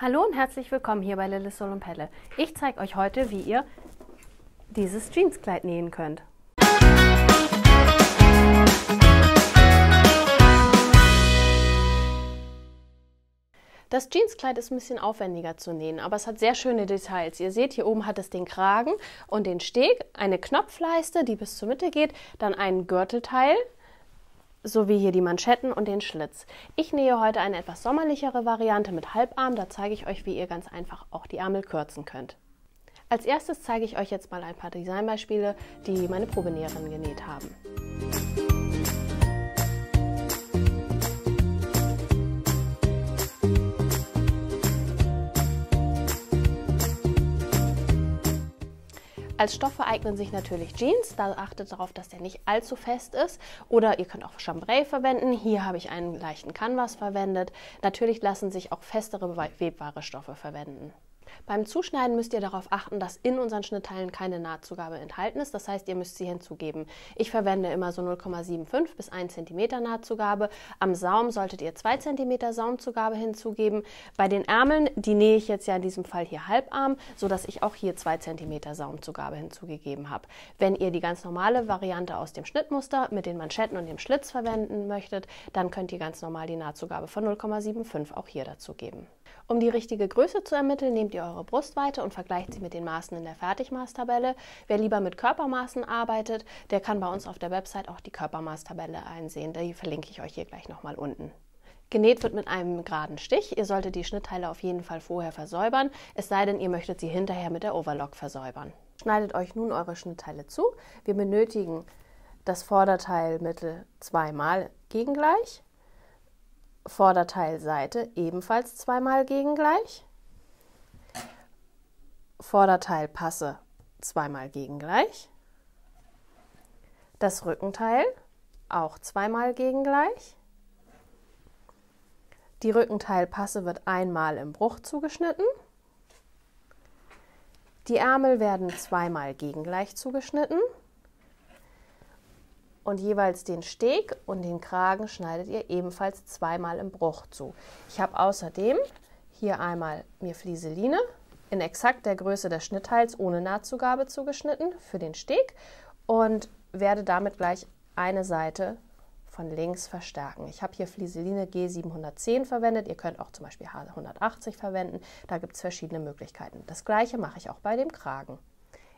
Hallo und herzlich willkommen hier bei Lillesol und Pelle. Ich zeige euch heute, wie ihr dieses Jeanskleid nähen könnt. Das Jeanskleid ist ein bisschen aufwendiger zu nähen, aber es hat sehr schöne Details. Ihr seht, hier oben hat es den Kragen und den Steg, eine Knopfleiste, die bis zur Mitte geht, dann einen Gürtelteil, sowie hier die Manschetten und den Schlitz. Ich nähe heute eine etwas sommerlichere Variante mit Halbarm, da zeige ich euch, wie ihr ganz einfach auch die Ärmel kürzen könnt. Als erstes zeige ich euch jetzt mal ein paar Designbeispiele, die meine Probenäherinnen genäht haben. Als Stoffe eignen sich natürlich Jeans, da achtet darauf, dass der nicht allzu fest ist, oder ihr könnt auch Chambray verwenden, hier habe ich einen leichten Canvas verwendet. Natürlich lassen sich auch festere webbare Stoffe verwenden. Beim Zuschneiden müsst ihr darauf achten, dass in unseren Schnittteilen keine Nahtzugabe enthalten ist, das heißt, ihr müsst sie hinzugeben. Ich verwende immer so 0,75 bis 1 cm Nahtzugabe, am Saum solltet ihr 2 cm Saumzugabe hinzugeben. Bei den Ärmeln, die nähe ich jetzt ja in diesem Fall hier halbarm, sodass ich auch hier 2 cm Saumzugabe hinzugegeben habe. Wenn ihr die ganz normale Variante aus dem Schnittmuster mit den Manschetten und dem Schlitz verwenden möchtet, dann könnt ihr ganz normal die Nahtzugabe von 0,75 auch hier dazu geben. Um die richtige Größe zu ermitteln, nehmt ihr eure Brustweite und vergleicht sie mit den Maßen in der Fertigmaßtabelle. Wer lieber mit Körpermaßen arbeitet, der kann bei uns auf der Website auch die Körpermaßtabelle einsehen. Die verlinke ich euch hier gleich nochmal unten. Genäht wird mit einem geraden Stich. Ihr solltet die Schnittteile auf jeden Fall vorher versäubern, es sei denn, ihr möchtet sie hinterher mit der Overlock versäubern. Schneidet euch nun eure Schnittteile zu. Wir benötigen das Vorderteilmittel zweimal gegengleich, Vorderteilseite ebenfalls zweimal gegengleich, Vorderteilpasse zweimal gegengleich, das Rückenteil auch zweimal gegengleich, die Rückenteilpasse wird einmal im Bruch zugeschnitten, die Ärmel werden zweimal gegengleich zugeschnitten und jeweils den Steg und den Kragen schneidet ihr ebenfalls zweimal im Bruch zu. Ich habe außerdem hier einmal mir Vlieseline in exakt der Größe des Schnittteils ohne Nahtzugabe zugeschnitten für den Steg und werde damit gleich eine Seite von links verstärken. Ich habe hier Vlieseline G710 verwendet, ihr könnt auch zum Beispiel H180 verwenden, da gibt es verschiedene Möglichkeiten. Das gleiche mache ich auch bei dem Kragen.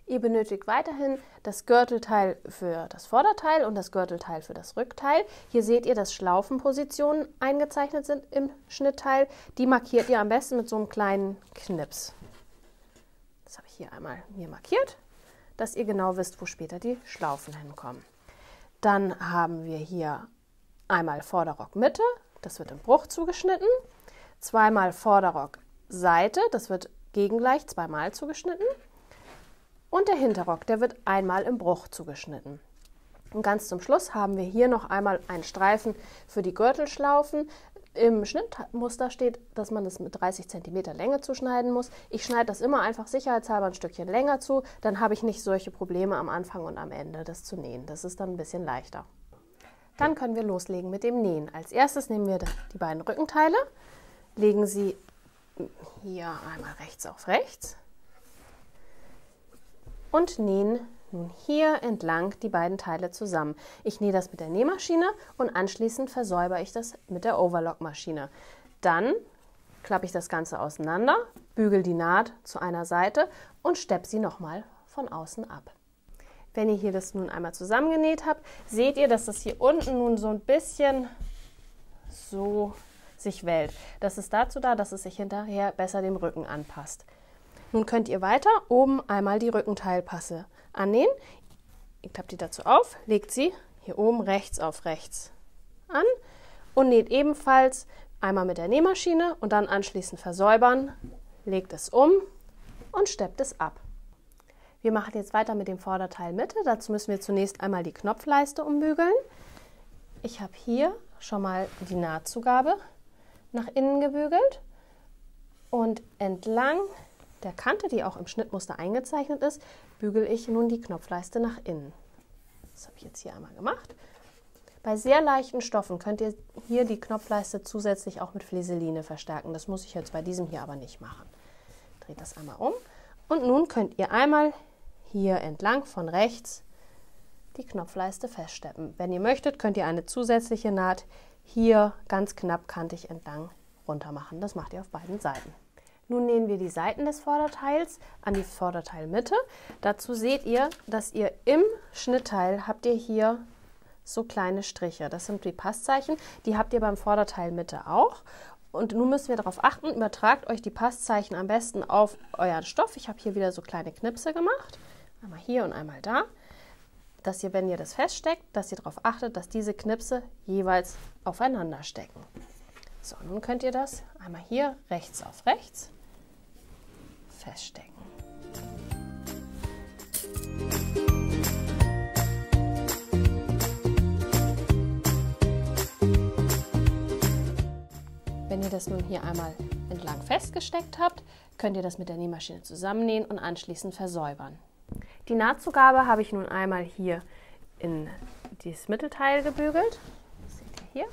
Ihr benötigt weiterhin das Gürtelteil für das Vorderteil und das Gürtelteil für das Rückteil. Hier seht ihr, dass Schlaufenpositionen eingezeichnet sind im Schnittteil. Die markiert ihr am besten mit so einem kleinen Knips. Das habe ich hier einmal mir markiert, dass ihr genau wisst, wo später die Schlaufen hinkommen. Dann haben wir hier einmal Vorderrockmitte, das wird im Bruch zugeschnitten. Zweimal Vorderrockseite, das wird gegengleich zweimal zugeschnitten. Und der Hinterrock, der wird einmal im Bruch zugeschnitten. Und ganz zum Schluss haben wir hier noch einmal einen Streifen für die Gürtelschlaufen. Im Schnittmuster steht, dass man das mit 30 cm Länge zuschneiden muss. Ich schneide das immer einfach sicherheitshalber ein Stückchen länger zu, dann habe ich nicht solche Probleme am Anfang und am Ende, das zu nähen. Das ist dann ein bisschen leichter. Dann können wir loslegen mit dem Nähen. Als erstes nehmen wir die beiden Rückenteile, legen sie hier einmal rechts auf rechts und nähen nun hier entlang die beiden Teile zusammen. Ich nähe das mit der Nähmaschine und anschließend versäubere ich das mit der Overlockmaschine. Dann klappe ich das Ganze auseinander, bügel die Naht zu einer Seite und steppe sie nochmal von außen ab. Wenn ihr hier das nun einmal zusammengenäht habt, seht ihr, dass das hier unten nun so ein bisschen so sich wellt. Das ist dazu da, dass es sich hinterher besser dem Rücken anpasst. Nun könnt ihr weiter oben einmal die Rückenteilpasse annähen. Ihr klappt die dazu auf, legt sie hier oben rechts auf rechts an und näht ebenfalls einmal mit der Nähmaschine und dann anschließend versäubern, legt es um und steppt es ab. Wir machen jetzt weiter mit dem Vorderteil Mitte. Dazu müssen wir zunächst einmal die Knopfleiste umbügeln. Ich habe hier schon mal die Nahtzugabe nach innen gebügelt und entlang der Kante, die auch im Schnittmuster eingezeichnet ist, bügele ich nun die Knopfleiste nach innen. Das habe ich jetzt hier einmal gemacht. Bei sehr leichten Stoffen könnt ihr hier die Knopfleiste zusätzlich auch mit Vlieseline verstärken. Das muss ich jetzt bei diesem hier aber nicht machen. Dreht das einmal um. Und nun könnt ihr einmal hier entlang von rechts die Knopfleiste feststeppen. Wenn ihr möchtet, könnt ihr eine zusätzliche Naht hier ganz knappkantig entlang runter machen. Das macht ihr auf beiden Seiten. Nun nähen wir die Seiten des Vorderteils an die Vorderteilmitte. Dazu seht ihr, dass ihr im Schnittteil habt ihr hier so kleine Striche. Das sind die Passzeichen. Die habt ihr beim Vorderteilmitte auch. Und nun müssen wir darauf achten, übertragt euch die Passzeichen am besten auf euren Stoff. Ich habe hier wieder so kleine Knipse gemacht. Einmal hier und einmal da. Dass ihr, wenn ihr das feststeckt, dass ihr darauf achtet, dass diese Knipse jeweils aufeinander stecken. So, nun könnt ihr das einmal hier rechts auf rechts feststecken. Wenn ihr das nun hier einmal entlang festgesteckt habt, könnt ihr das mit der Nähmaschine zusammennähen und anschließend versäubern. Die Nahtzugabe habe ich nun einmal hier in dieses Mittelteil gebügelt, das seht ihr hier,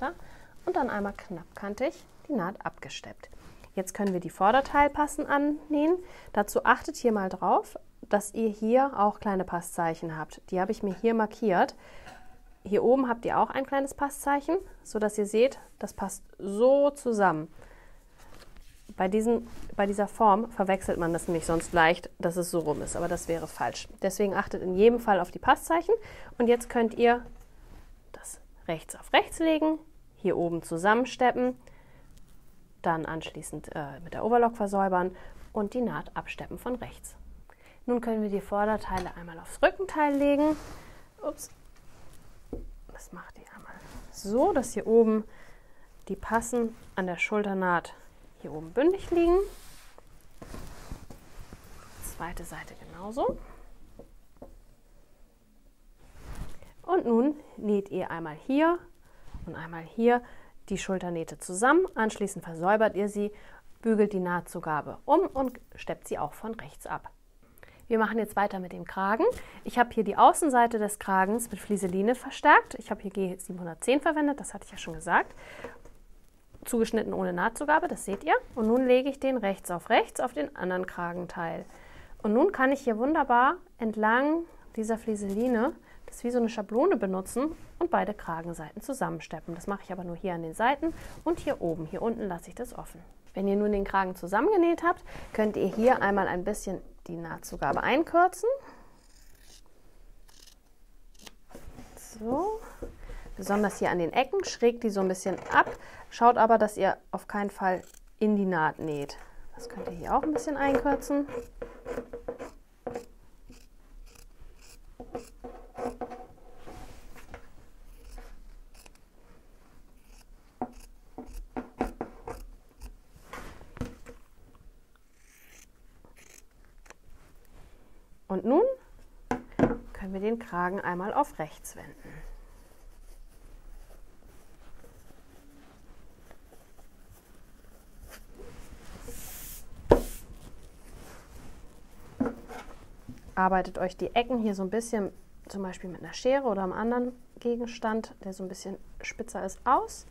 da, und dann einmal knappkantig die Naht abgesteppt. Jetzt können wir die Vorderteilpassen annähen. Dazu achtet hier mal drauf, dass ihr hier auch kleine Passzeichen habt. Die habe ich mir hier markiert. Hier oben habt ihr auch ein kleines Passzeichen, sodass ihr seht, das passt so zusammen. Bei dieser Form verwechselt man das nämlich sonst leicht, dass es so rum ist, aber das wäre falsch. Deswegen achtet in jedem Fall auf die Passzeichen. Und jetzt könnt ihr das rechts auf rechts legen, hier oben zusammensteppen, dann anschließend mit der Overlock versäubern und die Naht absteppen von rechts. Nun können wir die Vorderteile einmal aufs Rückenteil legen. Ups. Das macht ihr einmal so, dass hier oben die Passen an der Schulternaht hier oben bündig liegen. Zweite Seite genauso. Und nun näht ihr einmal hier und einmal hier die Schulternähte zusammen. Anschließend versäubert ihr sie, bügelt die Nahtzugabe um und steppt sie auch von rechts ab. Wir machen jetzt weiter mit dem Kragen. Ich habe hier die Außenseite des Kragens mit Vlieseline verstärkt. Ich habe hier G710 verwendet, das hatte ich ja schon gesagt. Zugeschnitten ohne Nahtzugabe, das seht ihr. Und nun lege ich den rechts auf den anderen Kragenteil. Und nun kann ich hier wunderbar entlang dieser Vlieseline das wie so eine Schablone benutzen und beide Kragenseiten zusammensteppen. Das mache ich aber nur hier an den Seiten und hier oben. Hier unten lasse ich das offen. Wenn ihr nun den Kragen zusammengenäht habt, könnt ihr hier einmal ein bisschen die Nahtzugabe einkürzen. So. Besonders hier an den Ecken schrägt die so ein bisschen ab. Schaut aber, dass ihr auf keinen Fall in die Naht näht. Das könnt ihr hier auch ein bisschen einkürzen. Und nun können wir den Kragen einmal auf rechts wenden. Arbeitet euch die Ecken hier so ein bisschen, zum Beispiel mit einer Schere oder einem anderen Gegenstand, der so ein bisschen spitzer ist, aus.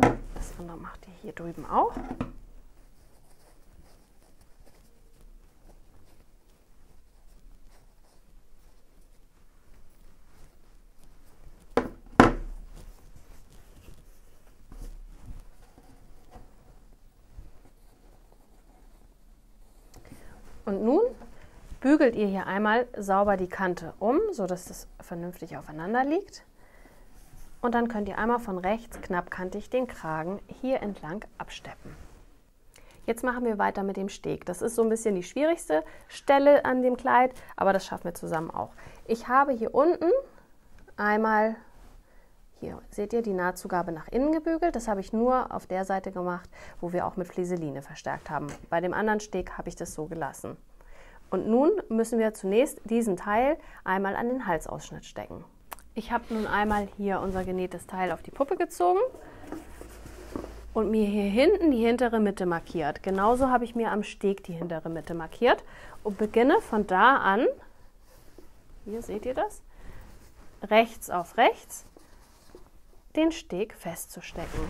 Das andere macht ihr hier drüben auch. Und nun bügelt ihr hier einmal sauber die Kante um, sodass das vernünftig aufeinander liegt. Und dann könnt ihr einmal von rechts knappkantig den Kragen hier entlang absteppen. Jetzt machen wir weiter mit dem Steg. Das ist so ein bisschen die schwierigste Stelle an dem Kleid, aber das schaffen wir zusammen auch. Ich habe hier unten einmal, hier seht ihr, die Nahtzugabe nach innen gebügelt. Das habe ich nur auf der Seite gemacht, wo wir auch mit Vlieseline verstärkt haben. Bei dem anderen Steg habe ich das so gelassen. Und nun müssen wir zunächst diesen Teil einmal an den Halsausschnitt stecken. Ich habe nun einmal hier unser genähtes Teil auf die Puppe gezogen und mir hier hinten die hintere Mitte markiert. Genauso habe ich mir am Steg die hintere Mitte markiert und beginne von da an, hier seht ihr das, rechts auf rechts den Steg festzustecken.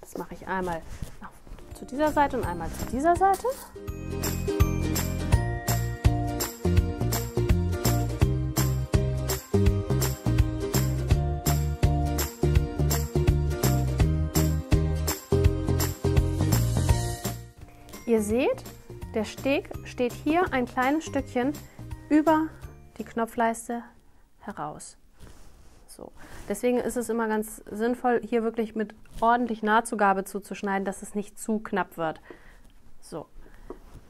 Das mache ich einmal zu dieser Seite und einmal zu dieser Seite. Ihr seht, der Steg steht hier ein kleines Stückchen über die Knopfleiste heraus. So. Deswegen ist es immer ganz sinnvoll, hier wirklich mit ordentlich Nahtzugabe zuzuschneiden, dass es nicht zu knapp wird. So.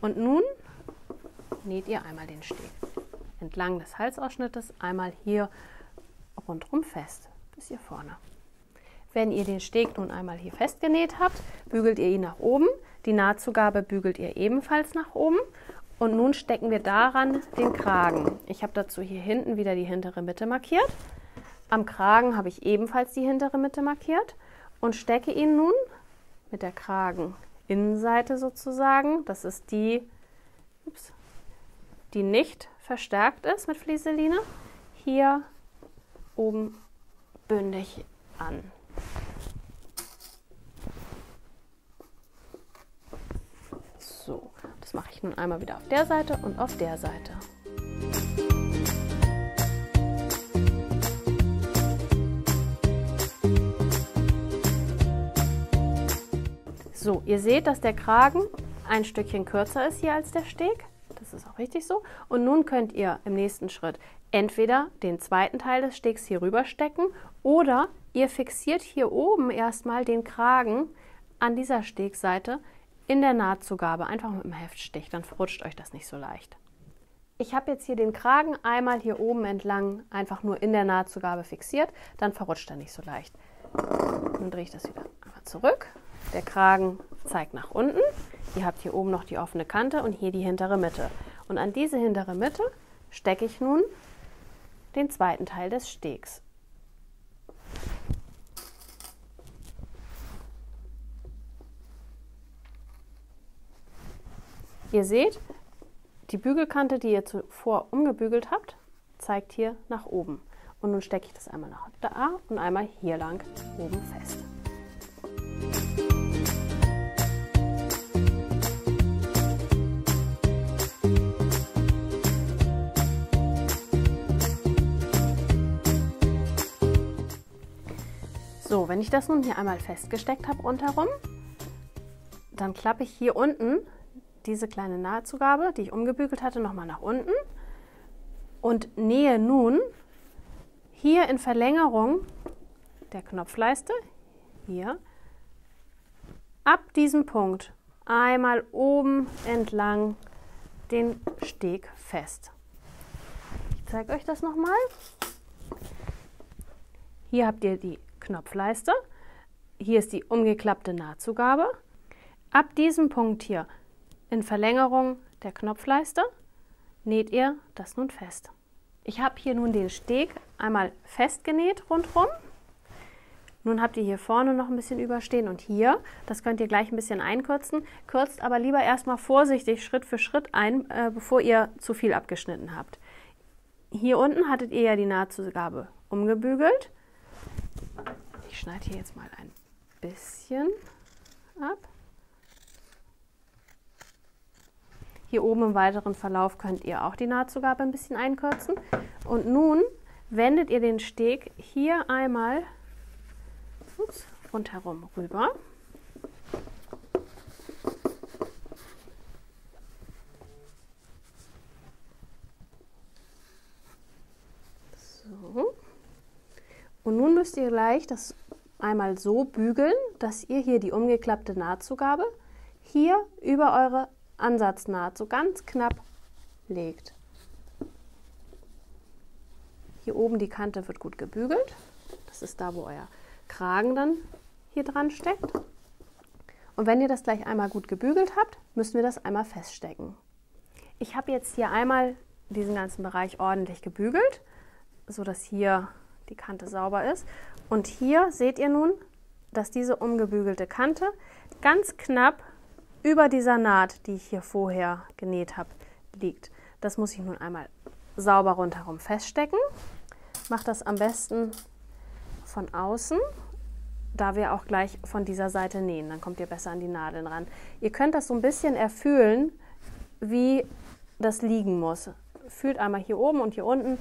Und nun näht ihr einmal den Steg entlang des Halsausschnittes, einmal hier rundherum fest, bis hier vorne. Wenn ihr den Steg nun einmal hier festgenäht habt, bügelt ihr ihn nach oben. Die Nahtzugabe bügelt ihr ebenfalls nach oben. Und nun stecken wir daran den Kragen. Ich habe dazu hier hinten wieder die hintere Mitte markiert. Am Kragen habe ich ebenfalls die hintere Mitte markiert und stecke ihn nun mit der Krageninnenseite sozusagen, das ist die, die nicht verstärkt ist mit Vlieseline, hier oben bündig an. So, das mache ich nun einmal wieder auf der Seite und auf der Seite. So, ihr seht, dass der Kragen ein Stückchen kürzer ist hier als der Steg. Das ist auch richtig so. Und nun könnt ihr im nächsten Schritt entweder den zweiten Teil des Stegs hier rüber stecken oder ihr fixiert hier oben erstmal den Kragen an dieser Stegseite in der Nahtzugabe, einfach mit dem Heftstich, dann verrutscht euch das nicht so leicht. Ich habe jetzt hier den Kragen einmal hier oben entlang einfach nur in der Nahtzugabe fixiert, dann verrutscht er nicht so leicht. Nun drehe ich das wieder einmal zurück. Der Kragen zeigt nach unten. Ihr habt hier oben noch die offene Kante und hier die hintere Mitte. Und an diese hintere Mitte stecke ich nun den zweiten Teil des Stegs. Ihr seht, die Bügelkante, die ihr zuvor umgebügelt habt, zeigt hier nach oben. Und nun stecke ich das einmal nach da und einmal hier lang oben fest. So, wenn ich das nun hier einmal festgesteckt habe rundherum, dann klappe ich hier unten diese kleine Nahtzugabe, die ich umgebügelt hatte, nochmal nach unten und nähe nun hier in Verlängerung der Knopfleiste, hier, ab diesem Punkt einmal oben entlang den Steg fest. Ich zeige euch das nochmal. Hier habt ihr die Knopfleiste, hier ist die umgeklappte Nahtzugabe. Ab diesem Punkt hier in Verlängerung der Knopfleiste näht ihr das nun fest. Ich habe hier nun den Steg einmal festgenäht rundherum. Nun habt ihr hier vorne noch ein bisschen überstehen und hier, das könnt ihr gleich ein bisschen einkürzen, kürzt aber lieber erstmal vorsichtig Schritt für Schritt ein, bevor ihr zu viel abgeschnitten habt. Hier unten hattet ihr ja die Nahtzugabe umgebügelt. Ich schneide hier jetzt mal ein bisschen ab. Hier oben im weiteren Verlauf könnt ihr auch die Nahtzugabe ein bisschen einkürzen. Und nun wendet ihr den Steg hier einmal rundherum rüber. So. Und nun müsst ihr gleich das einmal so bügeln, dass ihr hier die umgeklappte Nahtzugabe hier über eure Ansatznaht so ganz knapp legt. Hier oben die Kante wird gut gebügelt. Das ist da, wo euer Kragen dann hier dran steckt. Und wenn ihr das gleich einmal gut gebügelt habt, müssen wir das einmal feststecken. Ich habe jetzt hier einmal diesen ganzen Bereich ordentlich gebügelt, sodass hier die Kante sauber ist. Und hier seht ihr nun, dass diese umgebügelte Kante ganz knapp über dieser Naht, die ich hier vorher genäht habe, liegt. Das muss ich nun einmal sauber rundherum feststecken. Mache das am besten von außen, da wir auch gleich von dieser Seite nähen. Dann kommt ihr besser an die Nadeln ran. Ihr könnt das so ein bisschen erfühlen, wie das liegen muss. Fühlt einmal hier oben und hier unten,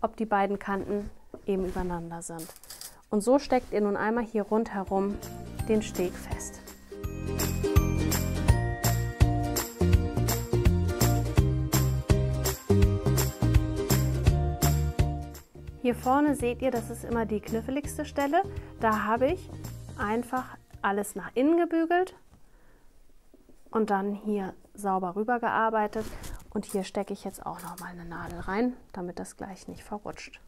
ob die beiden Kanten eben übereinander sind. Und so steckt ihr nun einmal hier rundherum den Steg fest. Hier vorne seht ihr, das ist immer die kniffeligste Stelle. Da habe ich einfach alles nach innen gebügelt und dann hier sauber rüber gearbeitet. Und hier stecke ich jetzt auch nochmal eine Nadel rein, damit das gleich nicht verrutscht.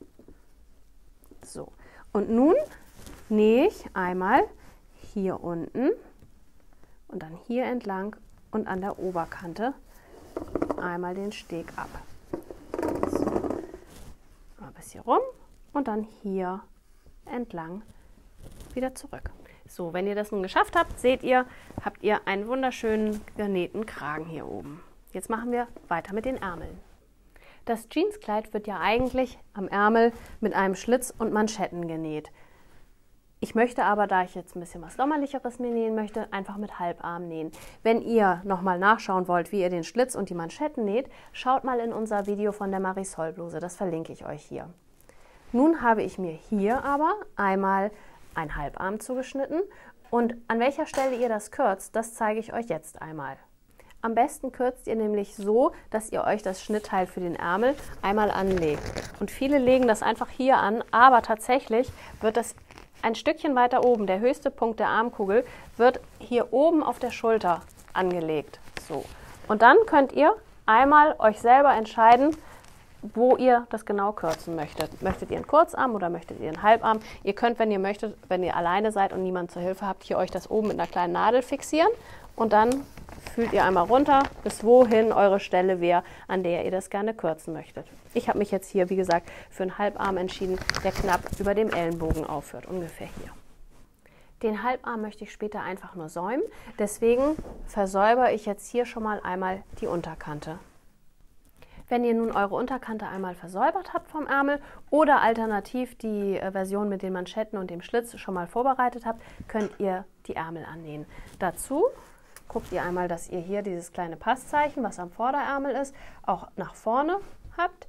So, und nun nähe ich einmal hier unten und dann hier entlang und an der Oberkante einmal den Steg ab. Hier rum und dann hier entlang wieder zurück. So, wenn ihr das nun geschafft habt, seht ihr, habt ihr einen wunderschönen genähten Kragen hier oben. Jetzt machen wir weiter mit den Ärmeln. Das Jeanskleid wird ja eigentlich am Ärmel mit einem Schlitz und Manschetten genäht. Ich möchte aber, da ich jetzt ein bisschen was Sommerlicheres mir nähen möchte, einfach mit Halbarm nähen. Wenn ihr nochmal nachschauen wollt, wie ihr den Schlitz und die Manschetten näht, schaut mal in unser Video von der Marisol-Bluse, das verlinke ich euch hier. Nun habe ich mir hier aber einmal ein Halbarm zugeschnitten und an welcher Stelle ihr das kürzt, das zeige ich euch jetzt einmal. Am besten kürzt ihr nämlich so, dass ihr euch das Schnittteil für den Ärmel einmal anlegt. Und viele legen das einfach hier an, aber tatsächlich wird das ein Stückchen weiter oben, der höchste Punkt der Armkugel, wird hier oben auf der Schulter angelegt. So. Und dann könnt ihr einmal euch selber entscheiden, wo ihr das genau kürzen möchtet. Möchtet ihr einen Kurzarm oder möchtet ihr einen Halbarm? Ihr könnt, wenn ihr möchtet, wenn ihr alleine seid und niemanden zur Hilfe habt, hier euch das oben mit einer kleinen Nadel fixieren. Und dann fühlt ihr einmal runter, bis wohin eure Stelle wäre, an der ihr das gerne kürzen möchtet. Ich habe mich jetzt hier, wie gesagt, für einen Halbarm entschieden, der knapp über dem Ellenbogen aufhört, ungefähr hier. Den Halbarm möchte ich später einfach nur säumen, deswegen versäubere ich jetzt hier schon mal einmal die Unterkante. Wenn ihr nun eure Unterkante einmal versäubert habt vom Ärmel oder alternativ die Version mit den Manschetten und dem Schlitz schon mal vorbereitet habt, könnt ihr die Ärmel annähen. Dazu guckt ihr einmal, dass ihr hier dieses kleine Passzeichen, was am Vorderärmel ist, auch nach vorne habt.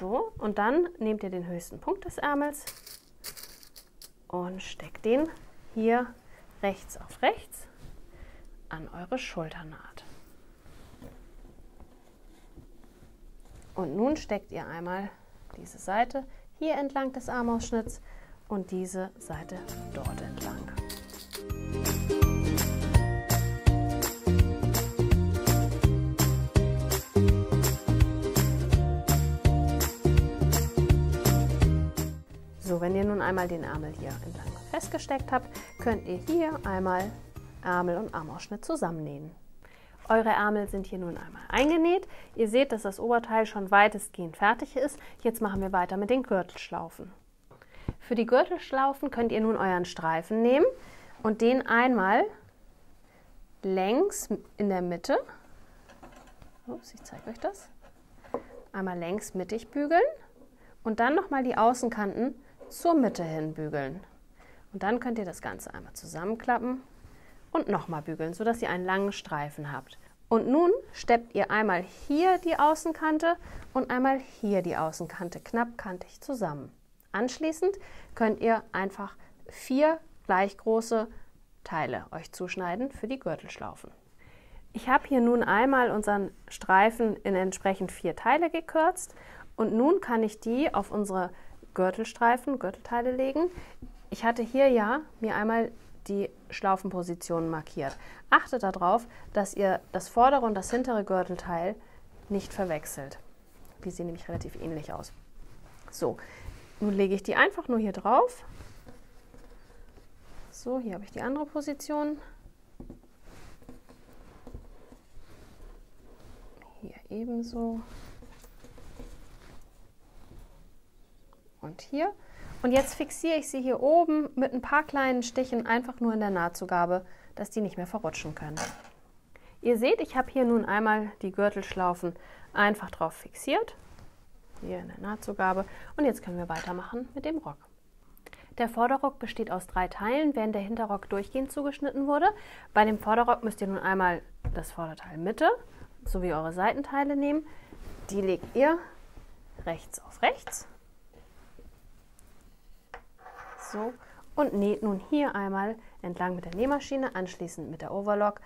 So, und dann nehmt ihr den höchsten Punkt des Ärmels und steckt den hier rechts auf rechts an eure Schulternaht. Und nun steckt ihr einmal diese Seite hier entlang des Armausschnitts und diese Seite dort entlang. So, wenn ihr nun einmal den Ärmel hier entlang festgesteckt habt, könnt ihr hier einmal Ärmel und Armausschnitt zusammennähen. Eure Ärmel sind hier nun einmal eingenäht. Ihr seht, dass das Oberteil schon weitestgehend fertig ist. Jetzt machen wir weiter mit den Gürtelschlaufen. Für die Gürtelschlaufen könnt ihr nun euren Streifen nehmen und den einmal längs in der Mitte, ups, ich zeige euch das, einmal längs mittig bügeln und dann nochmal die Außenkanten zur Mitte hin bügeln. Und dann könnt ihr das Ganze einmal zusammenklappen und nochmal bügeln, sodass ihr einen langen Streifen habt. Und nun steppt ihr einmal hier die Außenkante und einmal hier die Außenkante knappkantig zusammen. Anschließend könnt ihr einfach 4 gleich große Teile euch zuschneiden für die Gürtelschlaufen. Ich habe hier nun einmal unseren Streifen in entsprechend 4 Teile gekürzt und nun kann ich die auf unsere Gürtelstreifen, Gürtelteile legen. Ich hatte hier ja mir einmal die Schlaufenpositionen markiert. Achtet darauf, dass ihr das vordere und das hintere Gürtelteil nicht verwechselt. Die sehen nämlich relativ ähnlich aus. So, nun lege ich die einfach nur hier drauf. So, hier habe ich die andere Position. Hier ebenso. Und hier. Und jetzt fixiere ich sie hier oben mit ein paar kleinen Stichen einfach nur in der Nahtzugabe, dass die nicht mehr verrutschen können. Ihr seht, ich habe hier nun einmal die Gürtelschlaufen einfach drauf fixiert, hier in der Nahtzugabe, und jetzt können wir weitermachen mit dem Rock. Der Vorderrock besteht aus 3 Teilen, während der Hinterrock durchgehend zugeschnitten wurde. Bei dem Vorderrock müsst ihr nun einmal das Vorderteil Mitte sowie eure Seitenteile nehmen. Die legt ihr rechts auf rechts. So, und näht nun hier einmal entlang mit der Nähmaschine, anschließend mit der Overlock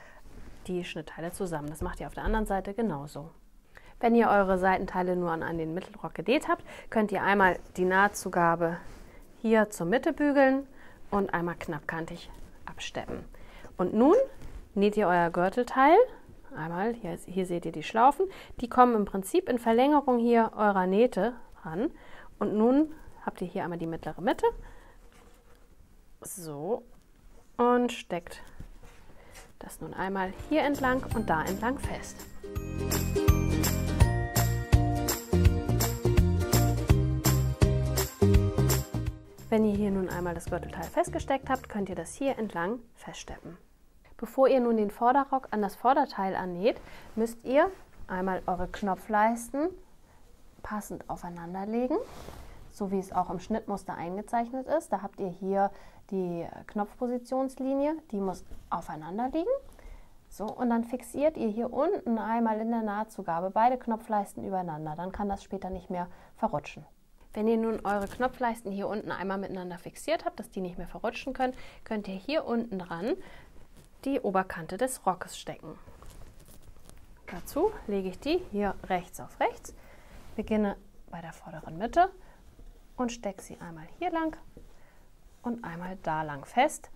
die Schnittteile zusammen. Das macht ihr auf der anderen Seite genauso. Wenn ihr eure Seitenteile nur an den Mittelrock genäht habt, könnt ihr einmal die Nahtzugabe hier zur Mitte bügeln und einmal knappkantig absteppen. Und nun näht ihr euer Gürtelteil, einmal, hier seht ihr die Schlaufen, die kommen im Prinzip in Verlängerung hier eurer Nähte ran. Und nun habt ihr hier einmal die mittlere Mitte, so, und steckt das nun einmal hier entlang und da entlang fest. Wenn ihr hier nun einmal das Gürtelteil festgesteckt habt, könnt ihr das hier entlang feststeppen. Bevor ihr nun den Vorderrock an das Vorderteil annäht, müsst ihr einmal eure Knopfleisten passend aufeinander legen, so wie es auch im Schnittmuster eingezeichnet ist. Da habt ihr hier die Knopfpositionslinie, die muss aufeinander liegen. So, und dann fixiert ihr hier unten einmal in der Nahtzugabe beide Knopfleisten übereinander, dann kann das später nicht mehr verrutschen. Wenn ihr nun eure Knopfleisten hier unten einmal miteinander fixiert habt, dass die nicht mehr verrutschen können, könnt ihr hier unten dran die Oberkante des Rockes stecken. Dazu lege ich die hier rechts auf rechts, beginne bei der vorderen Mitte und stecke sie einmal hier lang und einmal da lang fest.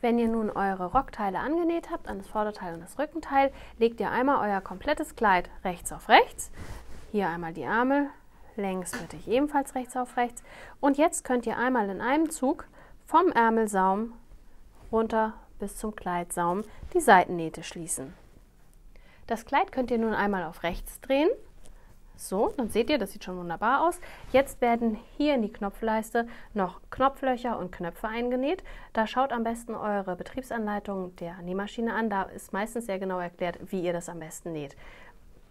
Wenn ihr nun eure Rockteile angenäht habt, an das Vorderteil und das Rückenteil, legt ihr einmal euer komplettes Kleid rechts auf rechts, hier einmal die Ärmel, längsmittig ebenfalls rechts auf rechts, und jetzt könnt ihr einmal in einem Zug vom Ärmelsaum runter bis zum Kleidsaum die Seitennähte schließen. Das Kleid könnt ihr nun einmal auf rechts drehen, so, dann seht ihr, das sieht schon wunderbar aus. Jetzt werden hier in die Knopfleiste noch Knopflöcher und Knöpfe eingenäht. Da schaut am besten eure Betriebsanleitung der Nähmaschine an, da ist meistens sehr genau erklärt, wie ihr das am besten näht.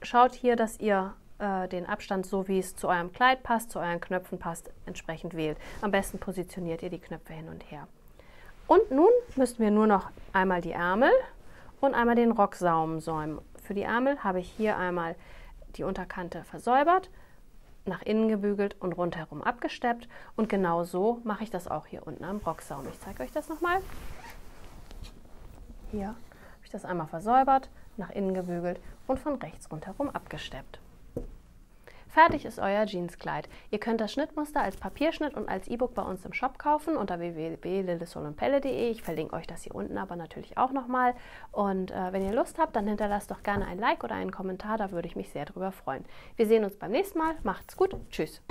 Schaut hier, dass ihr den Abstand, so wie es zu eurem Kleid passt, zu euren Knöpfen passt, entsprechend wählt. Am besten positioniert ihr die Knöpfe hin und her. Und nun müssen wir nur noch einmal die Ärmel und einmal den Rocksaum säumen. Für die Ärmel habe ich hier einmal die Unterkante versäubert, nach innen gebügelt und rundherum abgesteppt. Und genau so mache ich das auch hier unten am Rocksaum. Ich zeige euch das nochmal. Hier habe ich das einmal versäubert, nach innen gebügelt und von rechts rundherum abgesteppt. Fertig ist euer Jeanskleid. Ihr könnt das Schnittmuster als Papierschnitt und als E-Book bei uns im Shop kaufen unter www.lillesolundpelle.de. Ich verlinke euch das hier unten aber natürlich auch nochmal. Und wenn ihr Lust habt, dann hinterlasst doch gerne ein Like oder einen Kommentar, da würde ich mich sehr drüber freuen. Wir sehen uns beim nächsten Mal. Macht's gut. Tschüss.